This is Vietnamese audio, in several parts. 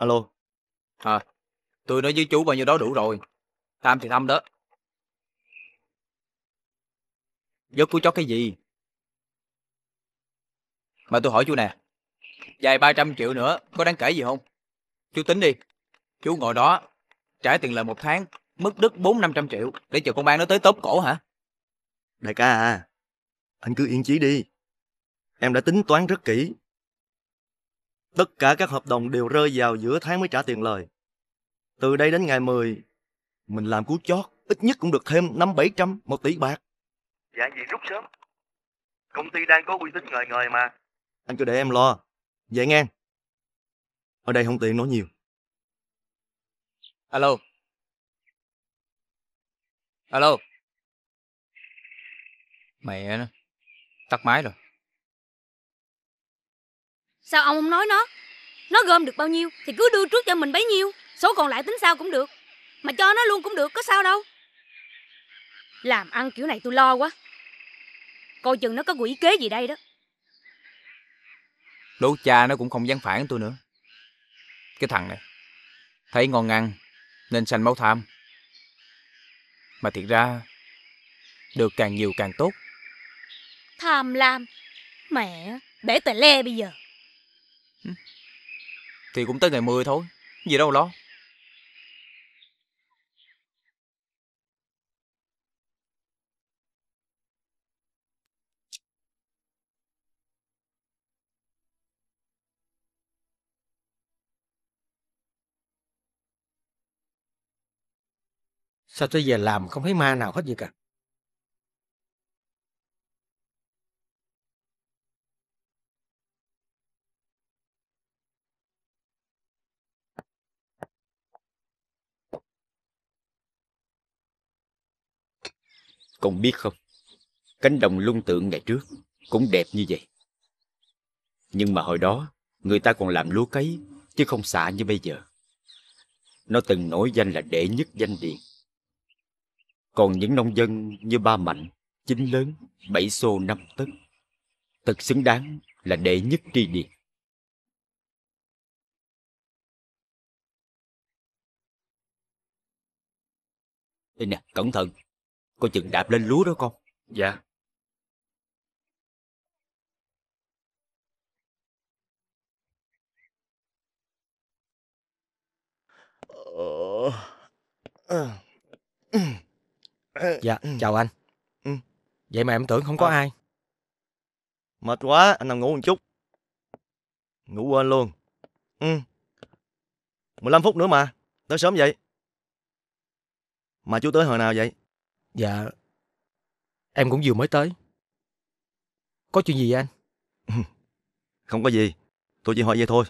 Alo. Tôi nói với chú bao nhiêu đó đủ rồi. Tham thì tham đó. Giấc của chó cái gì? Mà tôi hỏi chú nè, dài 300 triệu nữa có đáng kể gì không? Chú tính đi. Chú ngồi đó trả tiền lời 1 tháng, mất đứt 400-500 triệu để chờ công an nó tới tóm cổ hả? Đại ca à, anh cứ yên chí đi. Em đã tính toán rất kỹ. Tất cả các hợp đồng đều rơi vào giữa tháng mới trả tiền lời. Từ đây đến ngày 10, mình làm cú chót, ít nhất cũng được thêm 500-700, 1 tỷ bạc. Dạ gì rút sớm. Công ty đang có uy tín ngời ngời mà. Anh cứ để em lo. Vậy nghe. Ở đây không tiện nói nhiều. Alo. Alo. Mẹ nó, tắt máy rồi. Sao ông không nói nó? Nó gom được bao nhiêu thì cứ đưa trước cho mình bấy nhiêu, số còn lại tính sao cũng được. Mà cho nó luôn cũng được, có sao đâu. Làm ăn kiểu này tôi lo quá. Coi chừng nó có quỷ kế gì đây đó. Đố cha nó cũng không dám phản tôi nữa. Cái thằng này thấy ngon ăn nên sanh máu tham. Mà thiệt ra được càng nhiều càng tốt. Tham lam. Mẹ, bể tè le bây giờ. Thì cũng tới ngày 10 thôi, gì đâu lo. Sao tới giờ làm không thấy ma nào hết gì cả. Con biết không, cánh đồng Lung Tượng ngày trước cũng đẹp như vậy. Nhưng mà hồi đó người ta còn làm lúa cấy chứ không xạ như bây giờ. Nó từng nổi danh là đệ nhất danh điền. Còn những nông dân như ba Mạnh, Chính Lớn, Bảy Xô, Năm Tất, thật xứng đáng là đệ nhất tri điền. Ê nè, cẩn thận, coi chừng đạp lên lúa đó con. Dạ. Dạ, chào anh. Vậy mà em tưởng không có ai. Mệt quá, anh nằm ngủ một chút. Ngủ quên luôn. 15 phút nữa mà, tới sớm vậy. Mà chú tới hồi nào vậy? Dạ, em cũng vừa mới tới. Có chuyện gì vậy anh? Không có gì, tôi chỉ hỏi vậy thôi.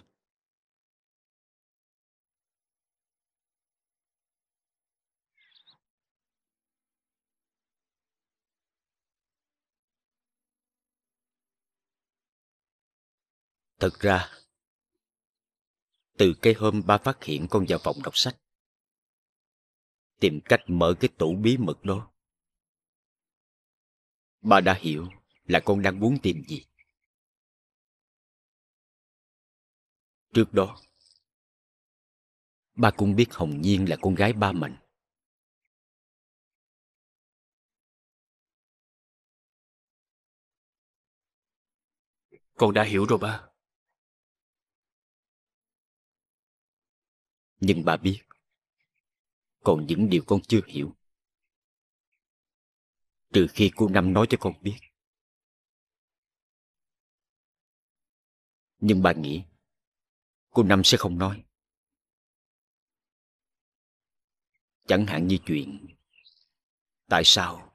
Thật ra, từ cái hôm ba phát hiện con vào phòng đọc sách, tìm cách mở cái tủ bí mật đó, ba đã hiểu là con đang muốn tìm gì. Trước đó, ba cũng biết Hồng Nhiên là con gái ba mình. Con đã hiểu rồi ba. Nhưng ba biết còn những điều con chưa hiểu, trừ khi cô Năm nói cho con biết. Nhưng ba nghĩ cô Năm sẽ không nói. Chẳng hạn như chuyện tại sao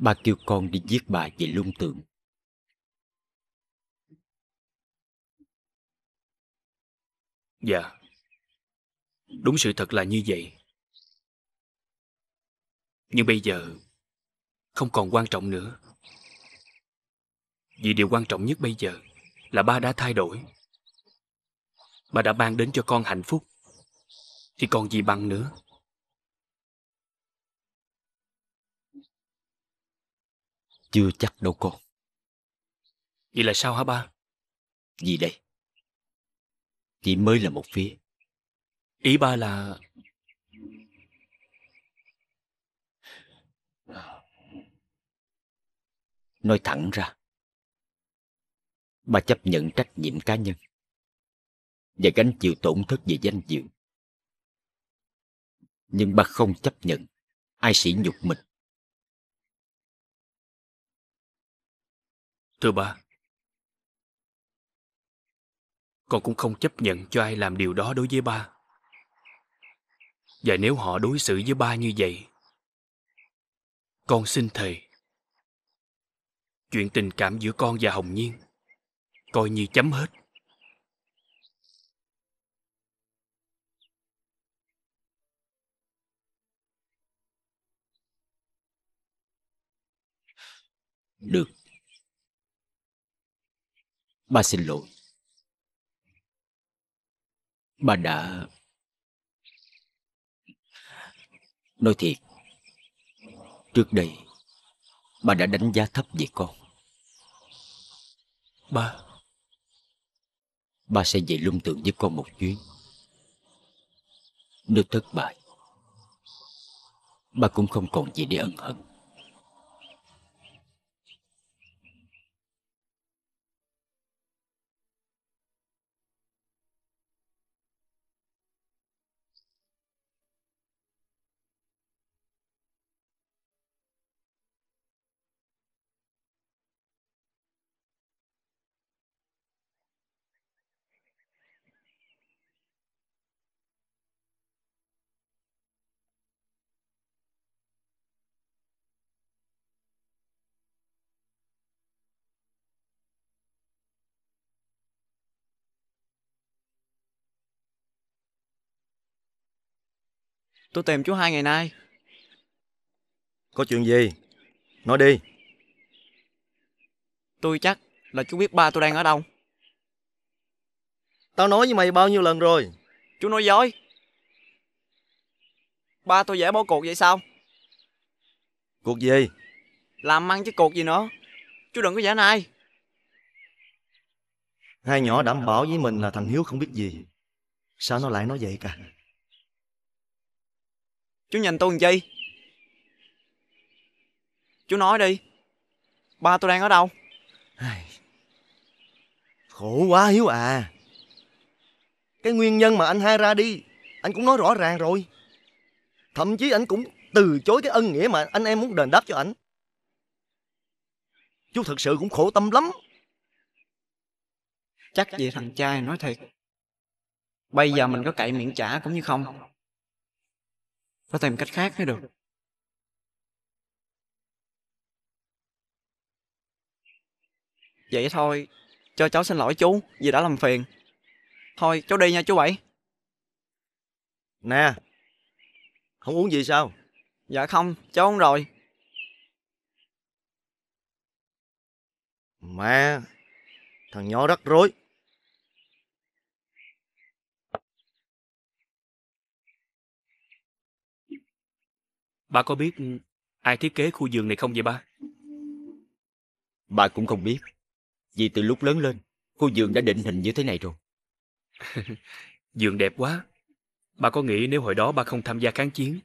ba kêu con đi giết bà về Lung Tượng. Dạ, đúng sự thật là như vậy. Nhưng bây giờ không còn quan trọng nữa. Vì điều quan trọng nhất bây giờ là ba đã thay đổi. Ba đã mang đến cho con hạnh phúc thì còn gì bằng nữa. Chưa chắc đâu con. Vậy là sao hả ba? Vì đây chỉ mới là một phía. Ý ba là nói thẳng ra, ba chấp nhận trách nhiệm cá nhân và gánh chịu tổn thất về danh dự. Nhưng ba không chấp nhận ai sỉ nhục mình. Thưa ba, con cũng không chấp nhận cho ai làm điều đó đối với ba. Và nếu họ đối xử với ba như vậy, con xin thề, chuyện tình cảm giữa con và Hồng Nhiên coi như chấm hết. Được. Ba xin lỗi. Ba đã... Nói thiệt, trước đây ba đã đánh giá thấp về con. Ba sẽ về Lung Tượng với con một chuyến. Nếu thất bại, ba cũng không còn gì để ân hận. Tôi tìm chú 2 ngày nay. Có chuyện gì? Nói đi. Tôi chắc là chú biết ba tôi đang ở đâu. Tao nói với mày bao nhiêu lần rồi. Chú nói dối. Ba tôi dễ bỏ cuộc vậy sao? Cuộc gì? Làm ăn chứ cuộc gì nữa. Chú đừng có giả nai. Hai nhỏ đảm bảo với mình là thằng Hiếu không biết gì. Sao nó lại nói vậy cả? Chú nhìn tôi làm chi? Chú nói đi, ba tôi đang ở đâu? Khổ quá Hiếu à. Cái nguyên nhân mà anh hai ra đi, anh cũng nói rõ ràng rồi. Thậm chí anh cũng từ chối cái ân nghĩa mà anh em muốn đền đáp cho anh. Chú thật sự cũng khổ tâm lắm. Chắc gì thằng trai nói thiệt. Bây giờ mình có cậy miệng trả cũng như không. Phải tìm cách khác mới được. Vậy thôi, cho cháu xin lỗi chú vì đã làm phiền. Thôi cháu đi nha chú Bảy. Nè, không uống gì sao? Dạ không, cháu uống rồi. Mẹ, thằng nhỏ rắc rối. Ba có biết ai thiết kế khu vườn này không vậy ba? Ba cũng không biết. Vì từ lúc lớn lên, khu vườn đã định hình như thế này rồi. Vườn đẹp quá. Ba có nghĩ nếu hồi đó ba không tham gia kháng chiến,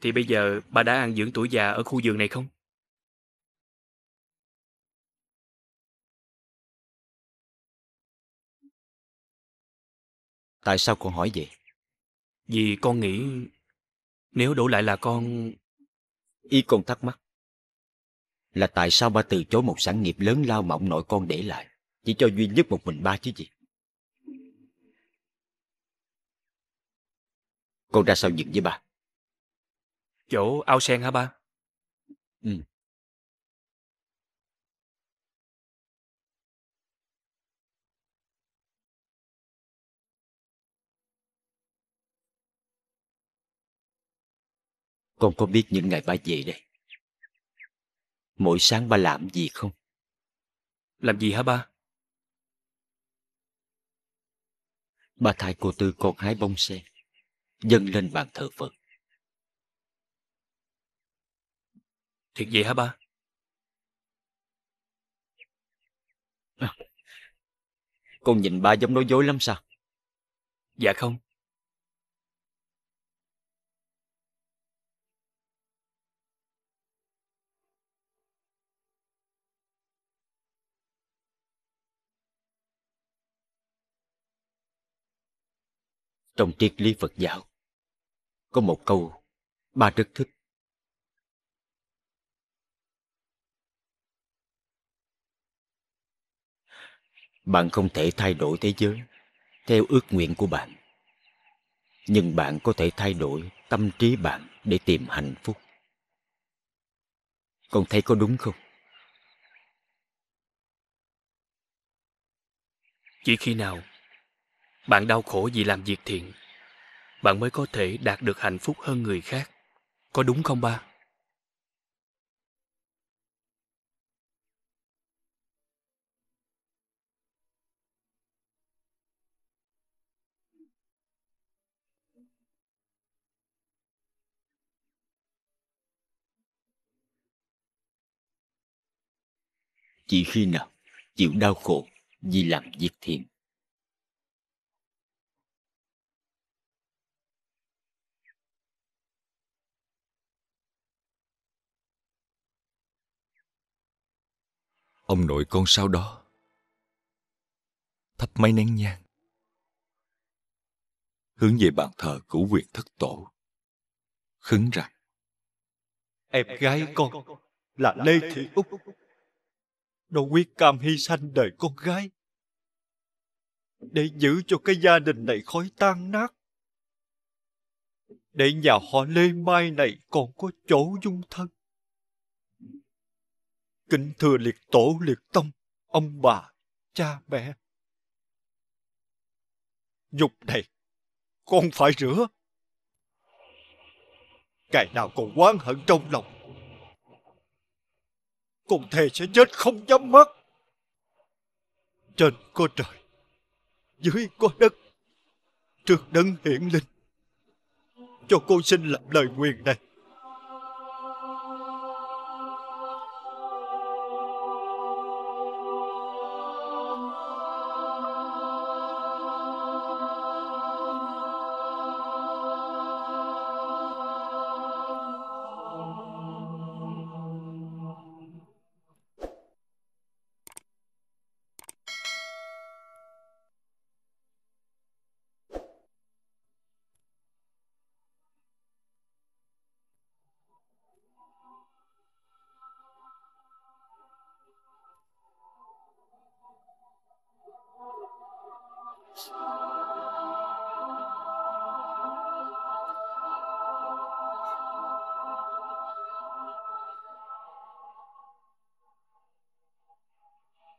thì bây giờ ba đã an dưỡng tuổi già ở khu vườn này không? Tại sao con hỏi vậy? Vì con nghĩ... Nếu đổi lại là con... Ý con thắc mắc là tại sao ba từ chối một sản nghiệp lớn lao mà ông nội con để lại, chỉ cho duy nhất một mình ba chứ gì? Con ra sao dựng với ba? Chỗ ao sen hả ba? Ừ. Con có biết những ngày ba về đây, mỗi sáng ba làm gì không? Làm gì hả ba? Ba thay cô Tư con hái bông sen, dâng lên bàn thờ Phật. Thiệt vậy hả ba? Con nhìn ba giống nói dối lắm sao? Dạ không. Trong triết lý Phật giáo có một câu ba rất thích: bạn không thể thay đổi thế giới theo ước nguyện của bạn, nhưng bạn có thể thay đổi tâm trí bạn để tìm hạnh phúc. Con thấy có đúng không? Chỉ khi nào bạn đau khổ vì làm việc thiện, bạn mới có thể đạt được hạnh phúc hơn người khác. Có đúng không ba? Chỉ khi nào chịu đau khổ vì làm việc thiện, ông nội con sau đó thắp mấy nén nhang hướng về bàn thờ Cửu Quyền Thất Tổ, khấn rằng: em gái con là Lê Thị Út, đâu quyết cam hy sanh đời con gái để giữ cho cái gia đình này khỏi tan nát, để nhà họ Lê Mai này còn có chỗ dung thân. Kính thưa liệt tổ liệt tông, ông bà, cha mẹ, nhục này con phải rửa. Ngày nào còn oán hận trong lòng, con thề sẽ chết không nhắm mắt. Trên có trời, dưới có đất, trước đấng hiển linh, cho con xin lập lời nguyền này.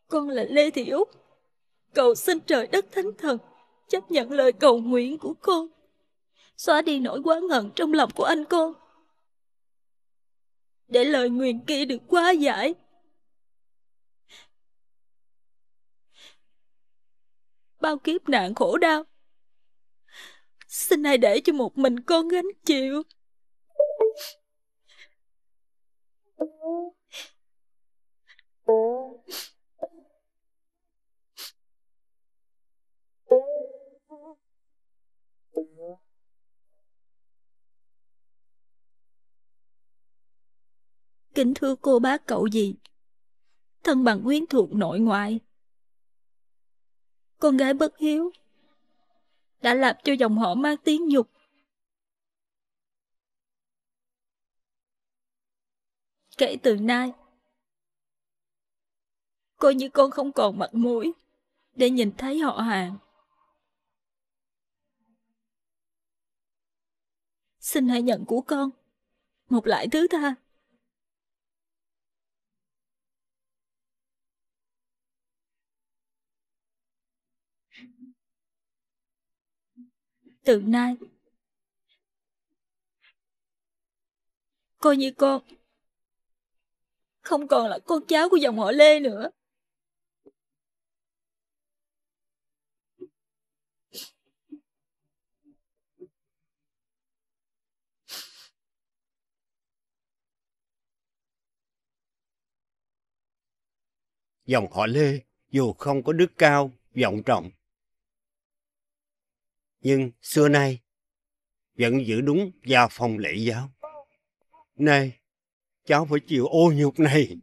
Con là Lê Thị Út, cầu xin trời đất thánh thần chấp nhận lời cầu nguyện của con, xóa đi nỗi oán hận trong lòng của anh con, để lời nguyền kia được hóa giải. Bao kiếp nạn khổ đau, xin hãy để cho một mình con gánh chịu. Kính thưa cô bác cậu dì, thân bằng quyến thuộc nội ngoại, con gái bất hiếu đã làm cho dòng họ mang tiếng nhục. Kể từ nay, coi như con không còn mặt mũi để nhìn thấy họ hàng. Xin hãy nhận của con một lạy thứ tha. Từ nay, coi như con không còn là con cháu của dòng họ Lê nữa. Dòng họ Lê dù không có đức cao vọng trọng, nhưng xưa nay vẫn giữ đúng gia phong lễ giáo. Nay cháu phải chịu ô nhục này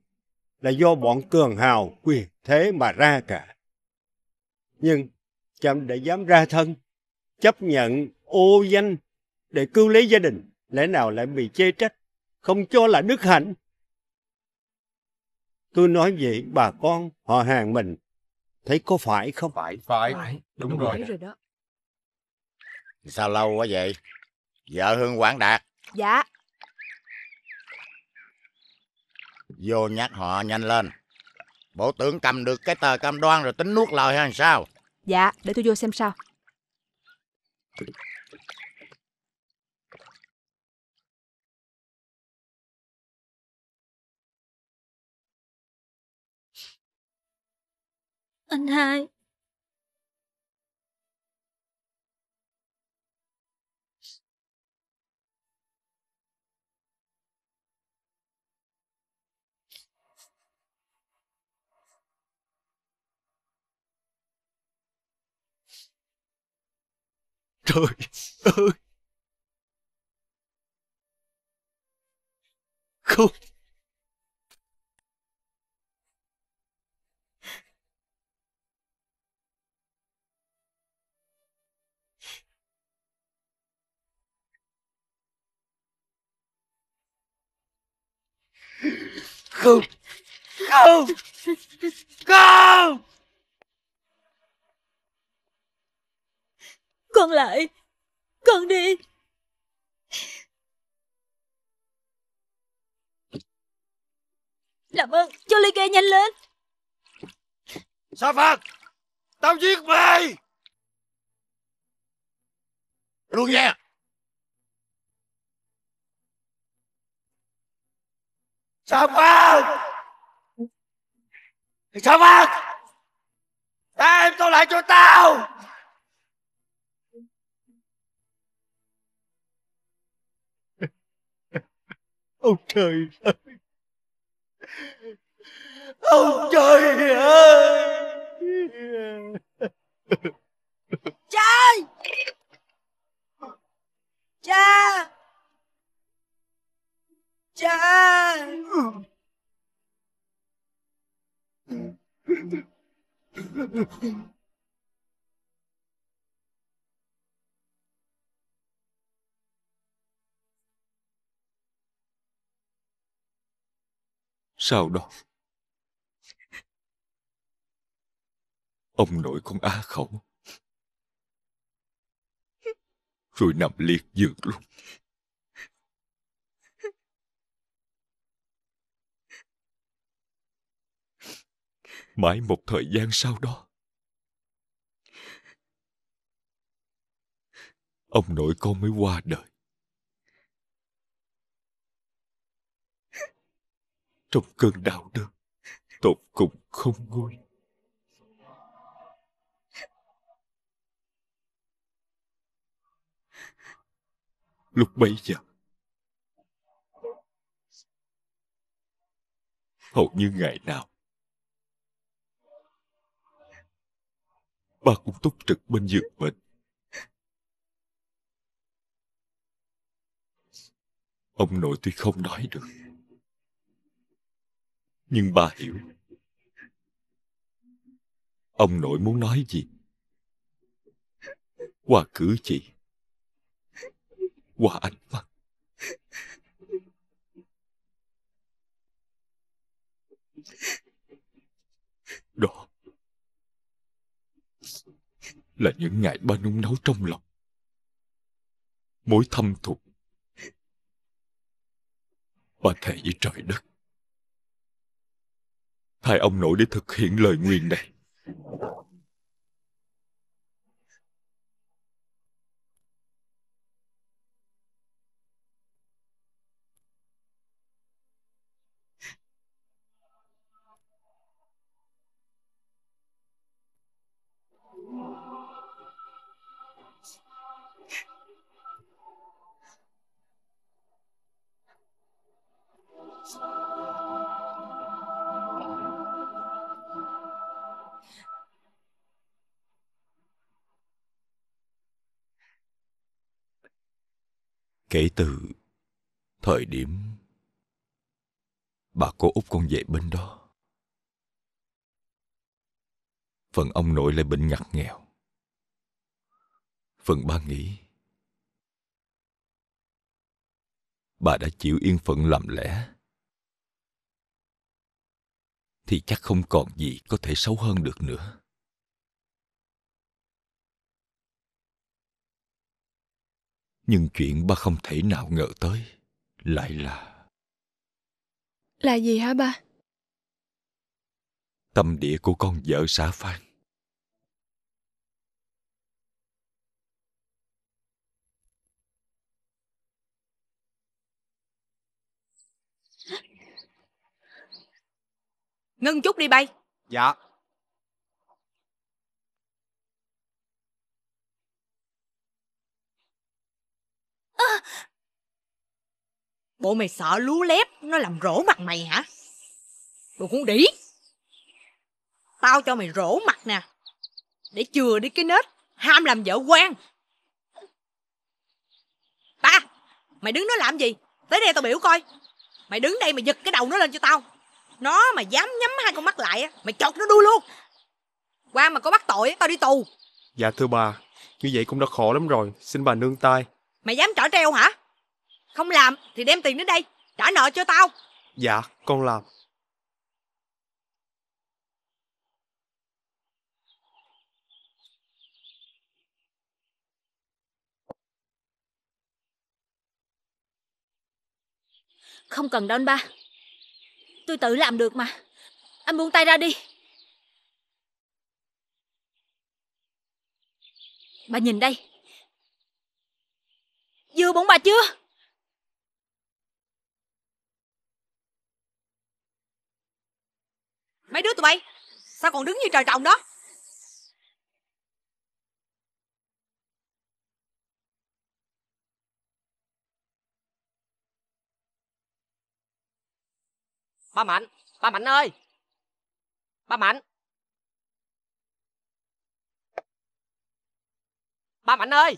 là do bọn cường hào quyền thế mà ra cả. Nhưng cháu đã dám ra thân chấp nhận ô danh để cứu lấy gia đình, lẽ nào lại bị chê trách, không cho là đức hạnh. Tôi nói vậy bà con họ hàng mình thấy có phải không? Phải. Đúng rồi đó. Sao lâu quá vậy? Vợ Hương Quảng Đạt. Dạ. Vô nhắc họ nhanh lên. Bộ tưởng cầm được cái tờ cam đoan rồi tính nuốt lời hay sao? Dạ, để tôi vô xem sao. Anh hai. Trời ơi. Không. Không. Con lại. Con đi. Làm ơn cho ly ke nhanh lên. Sa Phật, tao giết mày luôn nha. Sa Phật, đem tao lại cho tao. Ông trời ơi! Ông trời ơi! Cha! Cha! Cha! Sau đó, ông nội con á khẩu, rồi nằm liệt giường luôn. Mãi một thời gian sau đó, ông nội con mới qua đời. Trong cơn đau đớn tột cùng không nguôi. Lúc bấy giờ hầu như ngày nào ba cũng túc trực bên giường bệnh. Ông nội tuy không nói được, nhưng bà hiểu. Ông nội muốn nói gì qua cử chỉ, qua ánh mắt. Đó là những ngày ba nung nấu trong lòng mối thâm thù. Bà thề với trời đất, thay ông nội để thực hiện lời nguyền này. Kể từ thời điểm bà cô út con về bên đó, phần ông nội lại bệnh ngặt nghèo, Phần ba nghĩ bà đã chịu yên phận làm lẽ thì chắc không còn gì có thể xấu hơn được nữa. Nhưng chuyện ba không thể nào ngờ tới lại là... Là gì hả ba? Tâm địa của con vợ xã Phan. Ngưng chút đi bay. Dạ. Bộ mày sợ lú lép nó làm rỗ mặt mày hả? Đồ con đĩ. Tao cho mày rỗ mặt nè, để chừa đi cái nết ham làm vợ quan. Ba, mày đứng đó làm gì? Tới đây tao biểu coi. Mày đứng đây mày giật cái đầu nó lên cho tao. Nó mà dám nhắm hai con mắt lại, mày chọc nó đuôi luôn. Qua mà có bắt tội, tao đi tù. Dạ thưa bà, như vậy cũng đã khổ lắm rồi, xin bà nương tay. Mày dám trở treo hả? Không làm thì đem tiền đến đây, trả nợ cho tao. Dạ, con làm. Không cần đâu anh ba, tôi tự làm được mà. Anh buông tay ra đi. Bà nhìn đây, vừa bụng bà chưa? Mấy đứa tụi bay sao còn đứng như trời trồng đó? Ba Mạnh, ba Mạnh ơi. Ba Mạnh. Ba Mạnh ơi.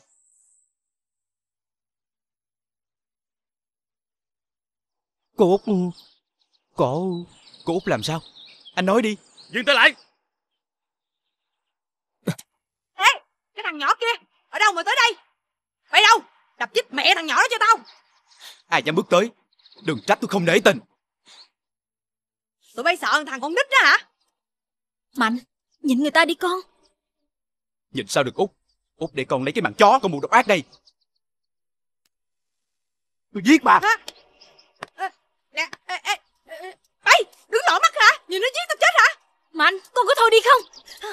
Cô Út, cô Út làm sao? Anh nói đi. Dừng tay lại. Ê, cái thằng nhỏ kia, ở đâu mà tới đây? Mày đâu? Đập chết mẹ thằng nhỏ đó cho tao. Ai dám bước tới, đừng trách tôi không để tình. Tụi bay sợ thằng con nít đó hả? Mạnh, nhìn người ta đi con. Nhìn sao được Út? Út để con lấy cái mạng chó, con mù độc ác đây. Tôi giết bà. Bay, đứng lỏ mắt hả? Nhìn nó giết tao chết hả? Mạnh, con có thôi đi không?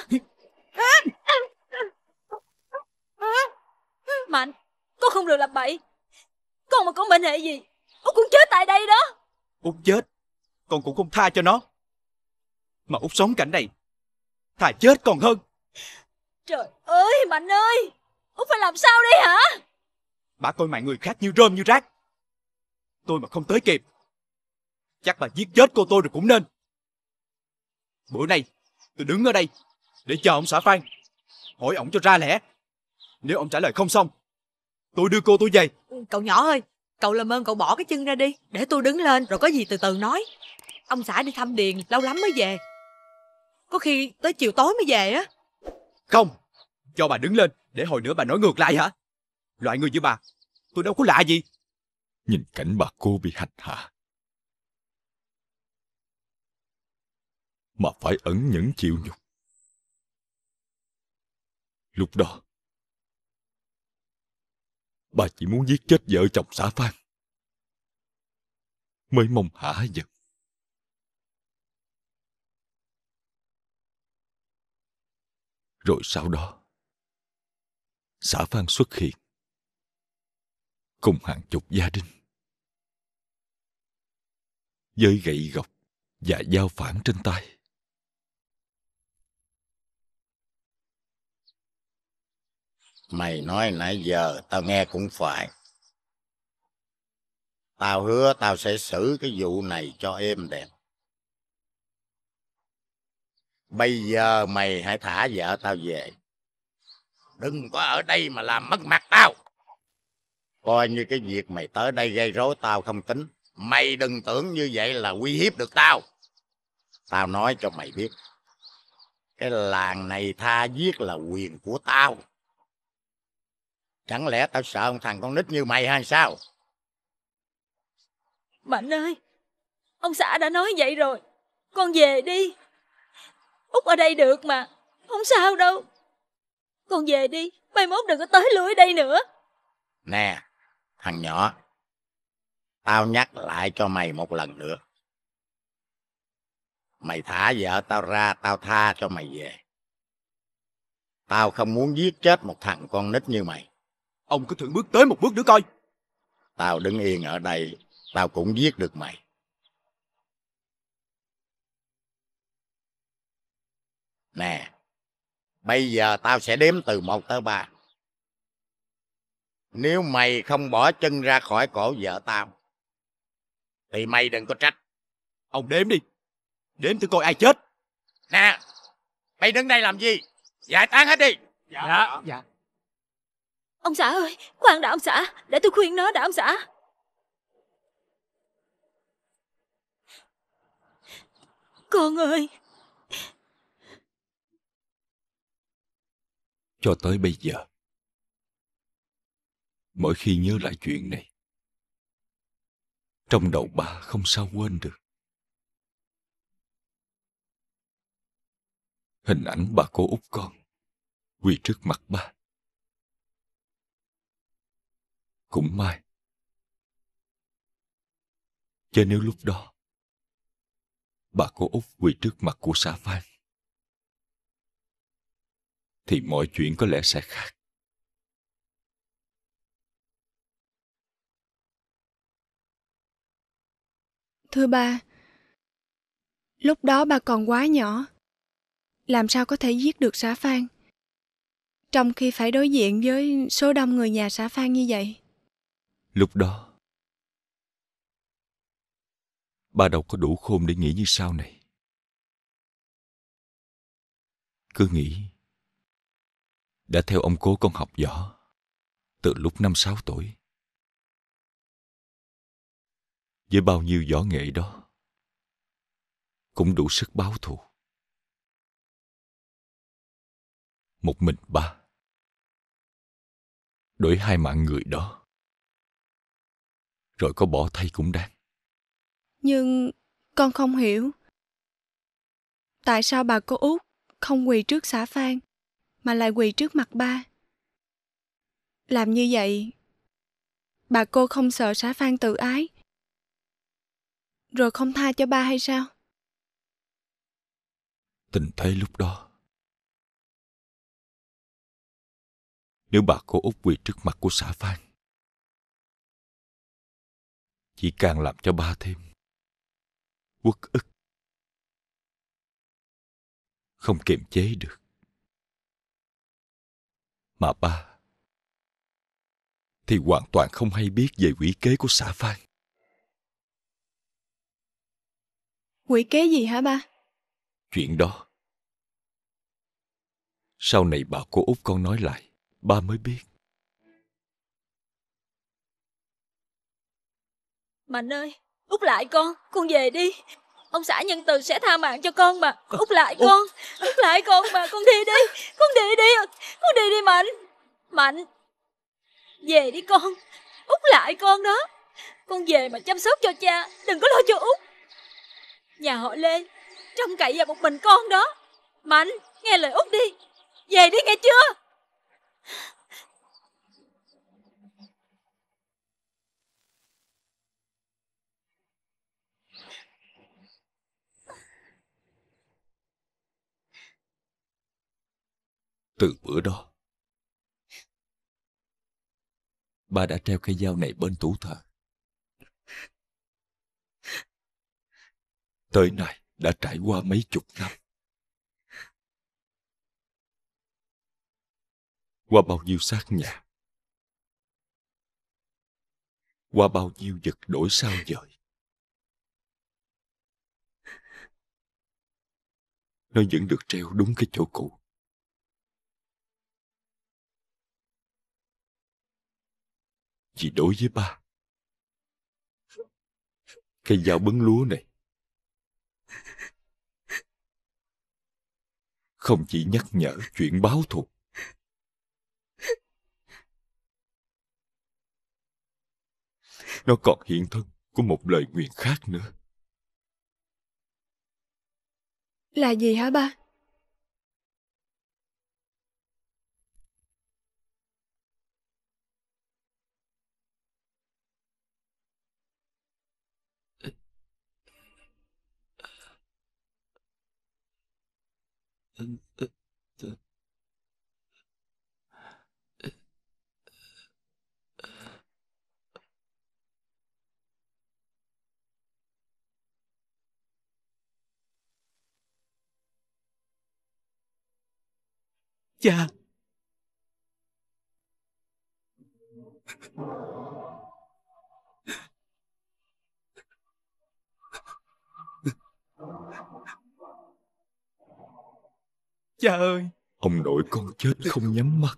Mạnh, con không được làm bậy. Con mà có mệnh hệ gì, Út cũng chết tại đây đó. Út chết con cũng không tha cho nó, mà Út sống cảnh này thà chết còn hơn. Trời ơi Mạnh ơi, Út phải làm sao đây hả? Bà coi mạng người khác như rơm như rác, tôi mà không tới kịp chắc bà giết chết cô tôi rồi cũng nên. Bữa nay tôi đứng ở đây để chờ ông xã Phan, hỏi ổng cho ra lẽ. Nếu ông trả lời không xong, tôi đưa cô tôi về. Cậu nhỏ ơi, cậu làm ơn cậu bỏ cái chân ra đi, để tôi đứng lên rồi có gì từ từ nói. Ông xã đi thăm Điền lâu lắm mới về, có khi tới chiều tối mới về á. Không, cho bà đứng lên để hồi nữa bà nói ngược lại hả? Loại người như bà tôi đâu có lạ gì. Nhìn cảnh bà cô bị hành hạ mà phải ẩn nhẫn chịu nhục, lúc đó bà chỉ muốn giết chết vợ chồng xã Phan mới mong hả giận. Rồi sau đó xã Phan xuất hiện cùng hàng chục gia đình với gậy gộc và dao phản trên tay. Mày nói nãy giờ tao nghe cũng phải. Tao hứa tao sẽ xử cái vụ này cho êm đẹp. Bây giờ mày hãy thả vợ tao về, đừng có ở đây mà làm mất mặt tao. Coi như cái việc mày tới đây gây rối tao không tính. Mày đừng tưởng như vậy là uy hiếp được tao. Tao nói cho mày biết, cái làng này tha giết là quyền của tao. Chẳng lẽ tao sợ một thằng con nít như mày hay sao? Mạnh ơi, ông xã đã nói vậy rồi, con về đi. Út ở đây được mà, không sao đâu. Con về đi, mai mốt đừng có tới lưới đây nữa. Nè, thằng nhỏ, tao nhắc lại cho mày một lần nữa. Mày thả vợ tao ra, tao tha cho mày về. Tao không muốn giết chết một thằng con nít như mày. Ông cứ thử bước tới một bước nữa coi. Tao đứng yên ở đây, tao cũng giết được mày. Nè, bây giờ tao sẽ đếm từ 1 tới 3. Nếu mày không bỏ chân ra khỏi cổ vợ tao thì mày đừng có trách. Ông đếm đi, đếm thử coi ai chết. Nè, mày đứng đây làm gì? Giải tán hết đi. Dạ. Ông xã ơi, khoan đã ông xã, để tôi khuyên nó đã ông xã. Con ơi. Cho tới bây giờ, mỗi khi nhớ lại chuyện này, trong đầu ba không sao quên được. Hình ảnh bà cô út con quỳ trước mặt ba. Cũng may, chứ nếu lúc đó bà cô út quỳ trước mặt của xã Phan thì mọi chuyện có lẽ sẽ khác. Thưa ba, lúc đó ba còn quá nhỏ, làm sao có thể giết được xã Phan, trong khi phải đối diện với số đông người nhà xã Phan như vậy. Lúc đó, ba đâu có đủ khôn để nghĩ như sau này. Cứ nghĩ, đã theo ông cố con học võ từ lúc 5-6 tuổi. Với bao nhiêu võ nghệ đó, cũng đủ sức báo thù. Một mình ba, đổi 2 mạng người đó, rồi có bỏ thay cũng đáng. Nhưng con không hiểu, tại sao bà cô út không quỳ trước xã Phan mà lại quỳ trước mặt ba? Làm như vậy, bà cô không sợ xã Phan tự ái rồi không tha cho ba hay sao? Tình thế lúc đó, nếu bà cô út quỳ trước mặt của xã Phan, chỉ càng làm cho ba thêm uất ức, không kiềm chế được. Mà ba thì hoàn toàn không hay biết về quỷ kế của xã Phan. Quỷ kế gì hả ba? Chuyện đó sau này bà cô út con nói lại, ba mới biết. Mạnh ơi, út lại con về đi. Ông xã nhân từ sẽ tha mạng cho con mà. Út lại con, út lại con mà, con đi đi, con đi đi, con đi đi Mạnh. Mạnh, về đi con, út lại con đó. Con về mà chăm sóc cho cha, đừng có lo cho út. Nhà họ Lê trông cậy vào một mình con đó. Mạnh, nghe lời út đi, về đi nghe chưa? Từ bữa đó, ba đã treo cây dao này bên tủ thờ. Tới nay đã trải qua mấy chục năm. Qua bao nhiêu xác nhà, qua bao nhiêu vật đổi sao dời, nó vẫn được treo đúng cái chỗ cũ. Vì đối với ba, cây dao bứng lúa này không chỉ nhắc nhở chuyện báo thù, nó còn hiện thân của một lời nguyền khác nữa. Là gì hả ba? Cha. Cha ơi! Ông nội con chết không nhắm mắt.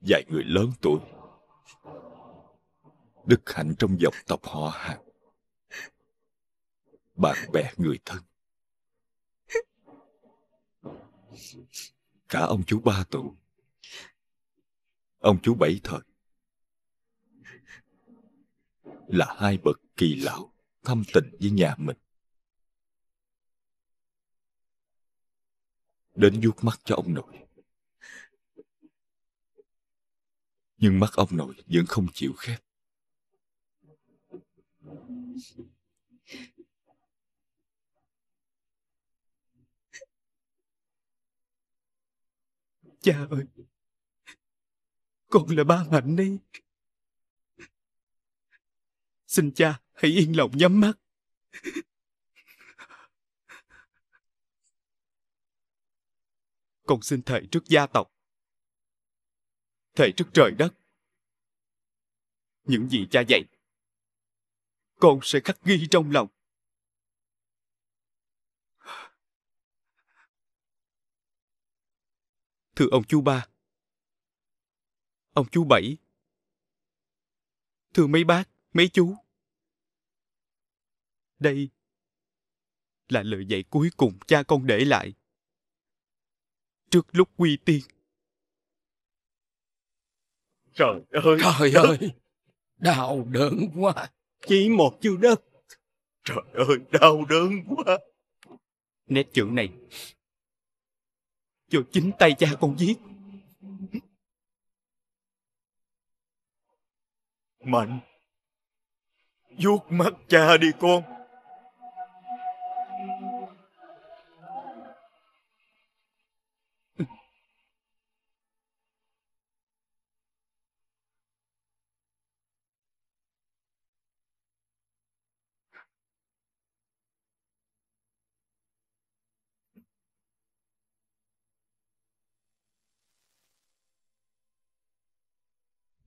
Vài người lớn tuổi, đức hạnh trong dòng tộc họ Hàn, bạn bè người thân, cả ông chú 3 tuổi, ông chú 7 thời, là 2 bậc kỳ lão thâm tình với nhà mình, đến vuốt mắt cho ông nội. Nhưng mắt ông nội vẫn không chịu khép. Cha ơi, con là ba Hạnh đi. Xin cha hãy yên lòng nhắm mắt. Con xin thề trước gia tộc, thề trước trời đất, những gì cha dạy con sẽ khắc ghi trong lòng. Thưa ông chú 3, ông chú 7, thưa mấy bác, mấy chú, đây là lời dạy cuối cùng cha con để lại trước lúc quy tiên. Trời ơi! Trời ơi! Đau đớn quá! Chỉ một chữ đất. Trời ơi! Đau đớn quá! Nét chữ này do chính tay cha con viết. Mạnh, vuốt mắt cha đi con.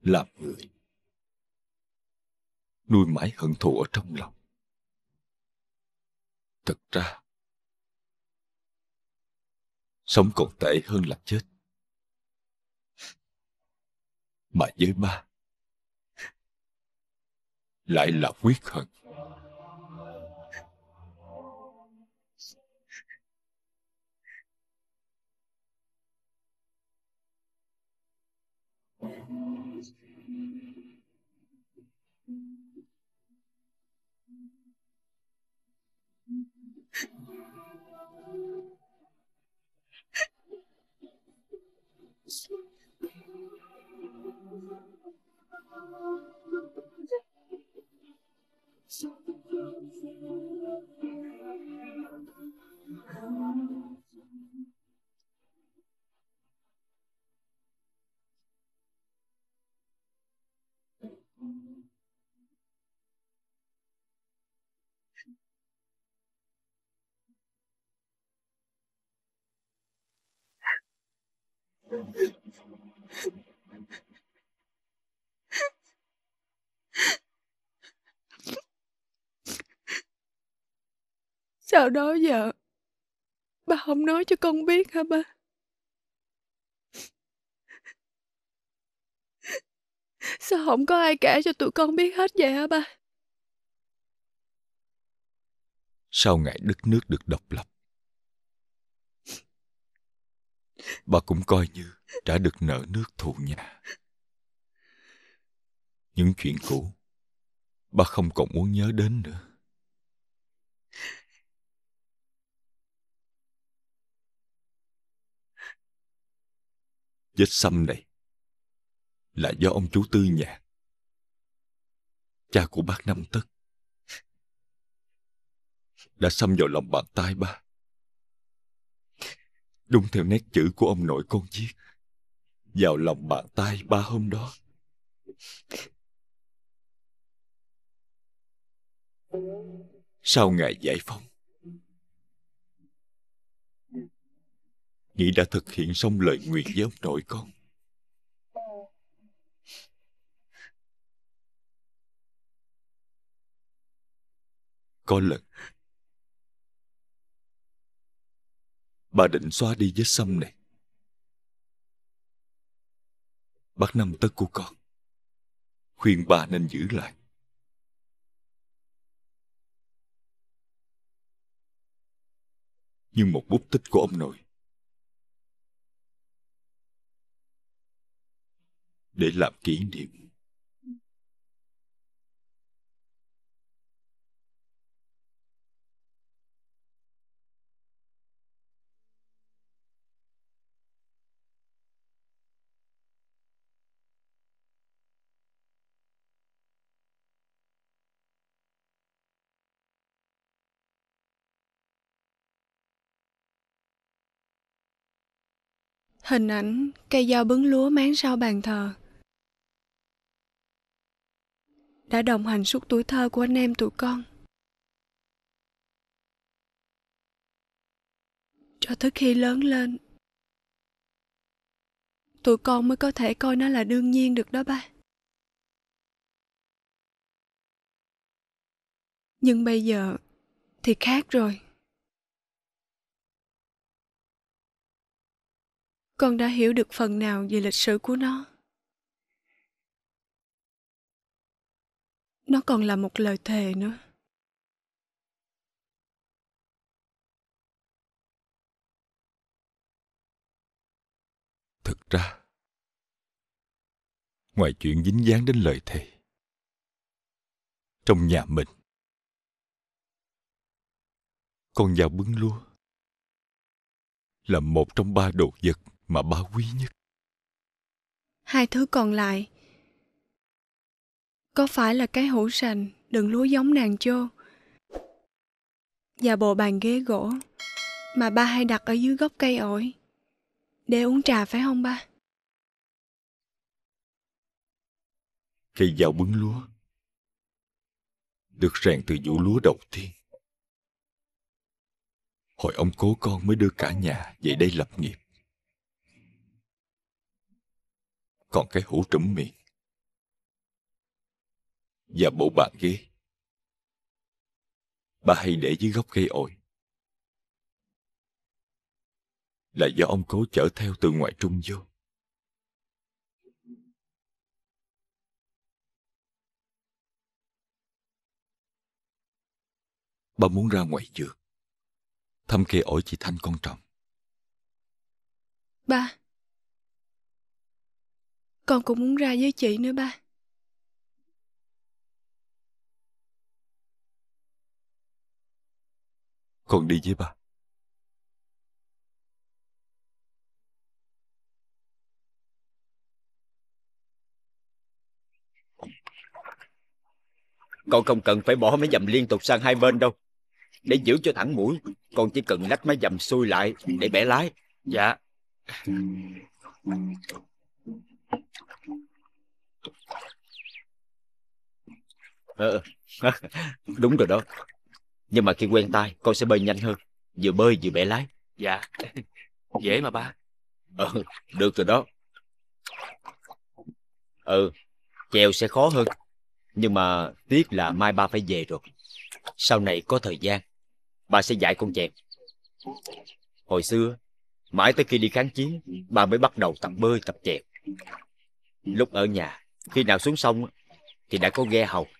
Làm người, nuôi mãi hận thù ở trong lòng, thật ra sống còn tệ hơn là chết. Mà với ba lại là quyết hận. Sau đó giờ ba không nói cho con biết hả ba? Sao không có ai kể cho tụi con biết hết vậy hả ba? Sau ngày đất nước được độc lập, bà cũng coi như đã được nợ nước thù nhà. Những chuyện cũ Ba không còn muốn nhớ đến nữa. Vết xăm này là do ông chú Tư nhà, cha của bác Năm Tất, đã xăm vào lòng bàn tay ba, đúng theo nét chữ của ông nội con viết vào lòng bàn tay ba hôm đó. Sau ngày giải phóng, Nghĩ đã thực hiện xong lời nguyện với ông nội con. Có lần bà định xóa đi vết xăm này, bác Năm Tất của con khuyên bà nên giữ lại. Nhưng một bút tích của ông nội để làm kỷ niệm, hình ảnh cây dao bứng lúa máng sau bàn thờ đã đồng hành suốt tuổi thơ của anh em tụi con, cho tới khi lớn lên tụi con mới có thể coi nó là đương nhiên được đó ba. Nhưng bây giờ thì khác rồi. Con đã hiểu được phần nào về lịch sử của nó. Nó còn là một lời thề nữa. Thực ra, ngoài chuyện dính dáng đến lời thề, trong nhà mình, con dao bứng lúa là một trong ba đồ vật mà ba quý nhất. Hai thứ còn lại có phải là cái hũ sành đựng lúa giống nàng chô và bộ bàn ghế gỗ mà ba hay đặt ở dưới gốc cây ổi để uống trà phải không ba? Cây dao bứng lúa được rèn từ vụ lúa đầu tiên. Hồi ông cố con mới đưa cả nhà về đây lập nghiệp. Còn cái hũ trùm miệng và bộ bàn ghế, ba hay để dưới gốc cây ổi, là do ông cố chở theo từ ngoài Trung vô. Ba muốn ra ngoài vườn thăm cây ổi chị Thanh con trồng. Ba, con cũng muốn ra với chị nữa ba. Con đi với ba. Con không cần phải bỏ mấy dầm liên tục sang hai bên đâu. Để giữ cho thẳng mũi, con chỉ cần lách mấy dầm xuôi lại để bẻ lái. Dạ. Đúng rồi đó. Nhưng mà khi quen tay, con sẽ bơi nhanh hơn, vừa bơi vừa bẻ lái. Dạ. Dễ mà ba. Được rồi đó. Chèo sẽ khó hơn. Nhưng mà tiếc là mai ba phải về rồi. Sau này có thời gian, ba sẽ dạy con chèo. Hồi xưa, mãi tới khi đi kháng chiến, ba mới bắt đầu tập bơi, tập chèo. Lúc ở nhà, khi nào xuống sông thì đã có ghe hầu.